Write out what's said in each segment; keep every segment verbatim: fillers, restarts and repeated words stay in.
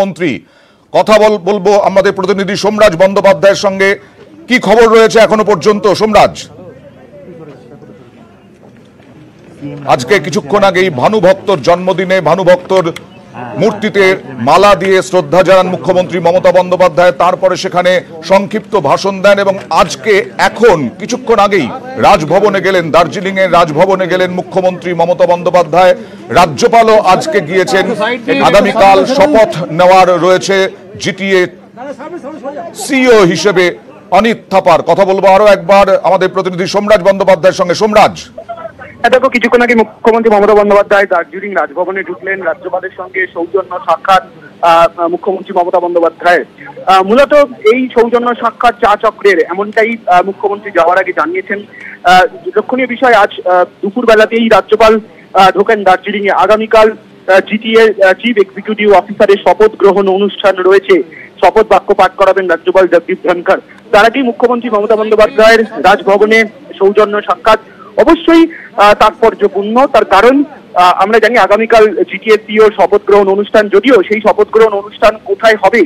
मंत्री कथा बोलबो आमादेर प्रतिनिधि सोमराज बंदोपाध्याय संगे की खबर रयेछे एखोनो पर्यन्त। सोमराज, आज के किछुक्षण आगे भानुभक्तर जन्मदिने भानुभक्तर मूर्तिते माला दिए श्रद्धा जानान मुख्यमंत्री ममता बंदोपाध्याय। तारपरे सेखाने संक्षिप्त भाषण देन एबं आज के एखोन किछुक्षण आगेई राजभवने गेलेन, दार्जिलिंगे राजभवने गेलेन मुख्यमंत्री ममता बंदोपाध्याय। राज्यपालও आज के गিয়েছেন। आगामीकाल शपथ नेওয়ার রয়েছে জিটিএ সিইও হিসেবে অনিত থাপার। কথা বলবো আরো একবার আমাদের প্রতিনিধি সোমরাজ বন্দ্যোপাধ্যায়ের সঙ্গে। সোমরাज, देखो किछुक्षण आगे मुख्यमंत्री ममता बंदोपाध्याय दार्जिलिंग राजभवने ঢুকলেন। राज्यपाल संगे सौजन्य साक्षात मुख्यमंत्री ममता बंदोपाध्याय। मूलत এই সৌজন্য সাক্ষাৎ চা চক্রের এমনটাই মুখ্যমন্ত্রী যাওয়ার আগে জানিয়েছেন। লক্ষণীয় বিষয়, আজ দুপুর বেলাতেই राज्यपाल ঢোকেন দার্জিলিং এ। আগামীকাল জিটিএ চিফ এক্সিকিউটিভ অফিসারের শপথ গ্রহণ অনুষ্ঠান রয়েছে। শপথ বাক্য পাঠ করাবেন राज्यपाल जगदीप धनखड़। তার আগে मुख्यमंत्री ममता बंदोपाध्याय রাজভবনে সৌজন্য সাক্ষাৎ অবশ্যই তাৎপর্যপূর্ণ। তার কারণ আমরা জানি আগামীকাল জিটিএ সিইও শপথ গ্রহণ অনুষ্ঠান, যদিও সেই শপথ গ্রহণ অনুষ্ঠান কোথায় হবে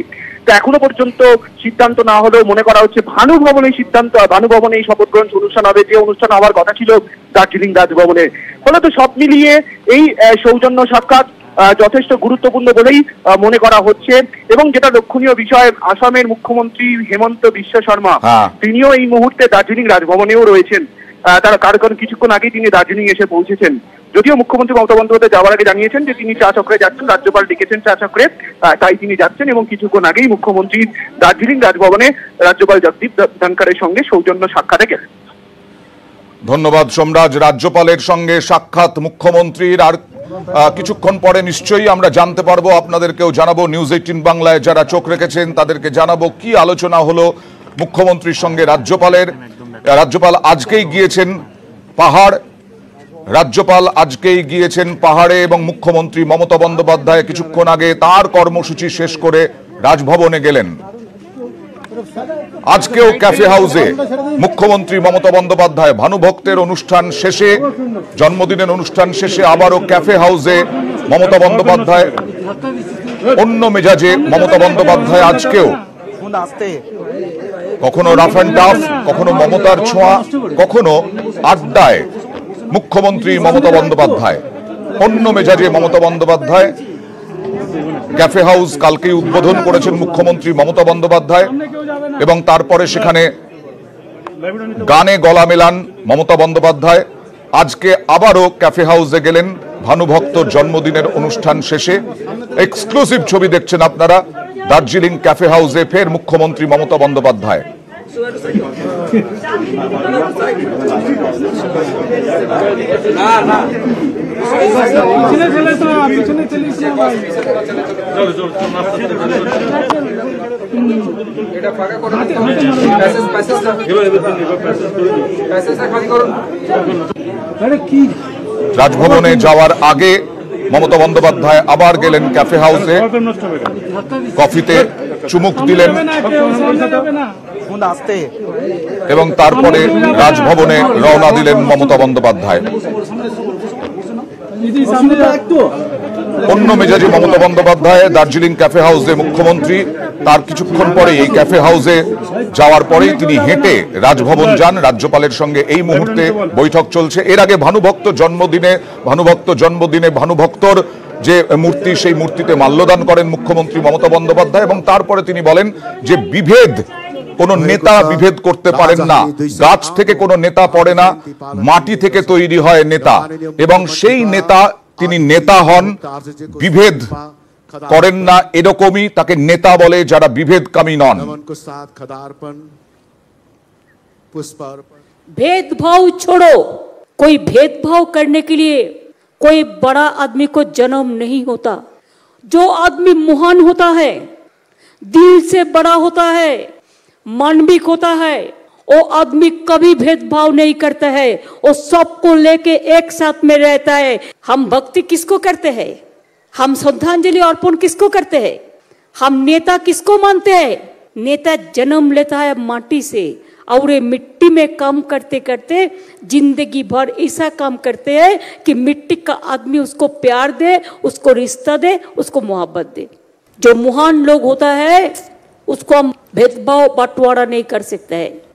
তা এখনো পর্যন্ত সিদ্ধান্ত না হলেও মনে করা হচ্ছে ভানুভবনে সিদ্ধান্ত ভানুভবনে এই শপথ গ্রহণ অনুষ্ঠান হবে, যে অনুষ্ঠান হওয়ার কথা ছিল দার্জিলিং রাজভবনে। ফলত সব মিলিয়ে এই সৌজন্য সাক্ষাৎ যথেষ্ট গুরুত্বপূর্ণ বলেই মনে করা হচ্ছে। এবং যেটা লক্ষণীয় বিষয়, আসামের মুখ্যমন্ত্রী হেমন্ত বিশ্ব শর্মা তিনিও এই মুহূর্তে দার্জিলিং রাজভবনেও রয়েছেন। তার কারণ কিছুক্ষণ আগেই তিনি দার্জিলিং এসে পৌঁছেছেন। যদিও মুখ্যমন্ত্রী মমতা বন্দ্যোপাধ্যায় যাওয়ার আগে জানিয়েছেন যে তিনি চা চক্রে যাচ্ছেন, রাজ্যপাল ডেকেছেন চা চক্রে, তাই তিনি যাচ্ছেন। এবং কিছুক্ষণ আগেই মুখ্যমন্ত্রী দার্জিলিং রাজভবনে রাজ্যপাল জগদীপ ধনখড়ের সঙ্গে সৌজন্য সাক্ষাতে গেলেন। ধন্যবাদ সোমরাজ। রাজ্যপালের সঙ্গে সাক্ষাৎ মুখ্যমন্ত্রীর। আর কিছুক্ষণ পরে নিশ্চয়ই আমরা জানতে পারবো, আপনাদেরকেও জানাবো। নিউজ এইটিন বাংলায় যারা চোখ রেখেছেন তাদেরকে জানাবো কি আলোচনা হলো মুখ্যমন্ত্রীর সঙ্গে রাজ্যপালের। राज्यपाल आजकेই গিয়েছেন পাহাড়। राज्यपाल আজকেই গিয়েছেন পাহাড়ে এবং মুখ্যমন্ত্রী মমতা বন্দ্যোপাধ্যায় কিছুক্ষণ আগে তার কর্মসূচি শেষ করে রাজভবনে গেলেন। আজকেও ক্যাফে হাউসে মুখ্যমন্ত্রী মমতা বন্দ্যোপাধ্যায় ভানুভক্তের অনুষ্ঠান শেষে, জন্মদিনের অনুষ্ঠান শেষে আবারও ক্যাফে হাউসে মমতা বন্দ্যোপাধ্যায় অন্য মেজাজে। মমতা বন্দ্যোপাধ্যায় আজকেও কখনো রাফ অ্যান্ড টাফ, কখনো মমতার ছোঁয়া, কখনো আড্ডায় মুখ্যমন্ত্রী মমতা বন্দ্যোপাধ্যায়, অন্য মেজাজে মমতা বন্দ্যোপাধ্যায়। ক্যাফে হাউস কালকেই উদ্বোধন করেছেন মুখ্যমন্ত্রী মমতা বন্দ্যোপাধ্যায় এবং তারপরে সেখানে গানে গলা মেলান মমতা বন্দ্যোপাধ্যায়। আজকে আবারও ক্যাফে হাউসে গেলেন ভানুভক্তর জন্মদিনের অনুষ্ঠান শেষে। এক্সক্লুসিভ ছবি দেখছেন আপনারা, দার্জিলিং ক্যাফে হাউসে ফের মুখ্যমন্ত্রী মমতা বন্দ্যোপাধ্যায়। রাজভবনে যাওয়ার আগে মমতা বন্দ্যোপাধ্যায় আবার গেলেন ক্যাফে হাউসে, কফিতে চুমুক দিলেন এবং তারপরে রাজভবনে রওনা দিলেন মমতা বন্দ্যোপাধ্যায়। অন্য মেজাজে মমতা বন্দ্যোপাধ্যায় দার্জিলিং ক্যাফে হাউসে মুখ্যমন্ত্রী। তার কিছুক্ষণ পরে এই ক্যাফে হাউসে যাওয়ার পরেই তিনি হেঁটে রাজভবন যান। রাজ্যপালের সঙ্গে এই মুহূর্তে বৈঠক চলছে। এর আগে ভানুভক্ত জন্মদিনে ভানুভক্ত জন্মদিনে ভানুভক্তর যে মূর্তি, সেই মূর্তিতে মাল্যদান করেন মুখ্যমন্ত্রী মমতা বন্দ্যোপাধ্যায় এবং তারপরে তিনি বলেন যে বিভেদ কোনো নেতা বিভেদ করতে পারেন না। গাছ থেকে কোনো নেতা পড়ে না, মাটি থেকে তৈরি হয় নেতা এবং সেই নেতা তিনি নেতা হন, বিভেদ করেন না। এরকমই তাকে নেতা বলে যারা বিভেদকামী নন। भेदभाव छोड़ो, कोई भेदभाव करने के लिए कोई बड़ा आदमी को जन्म नहीं होता। जो आदमी महान होता है, दिल से बड़ा होता है, मानविक होता है, वो आदमी कभी भेदभाव नहीं करता है, वो सबको लेके एक साथ में रहता है। हम भक्ति किसको करते हैं, हम श्रद्धांजलि अर्पण किसको करते हैं, हम नेता किसको मानते हैं? नेता जन्म लेता है माटी से और ये मिट्टी में काम करते करते जिंदगी भर ऐसा काम करते हैं कि मिट्टी का आदमी उसको प्यार दे, उसको रिश्ता दे, उसको मोहब्बत दे। जो मुहान लोग होता है उसको हम भेदभाव बंटवारा नहीं कर सकते हैं।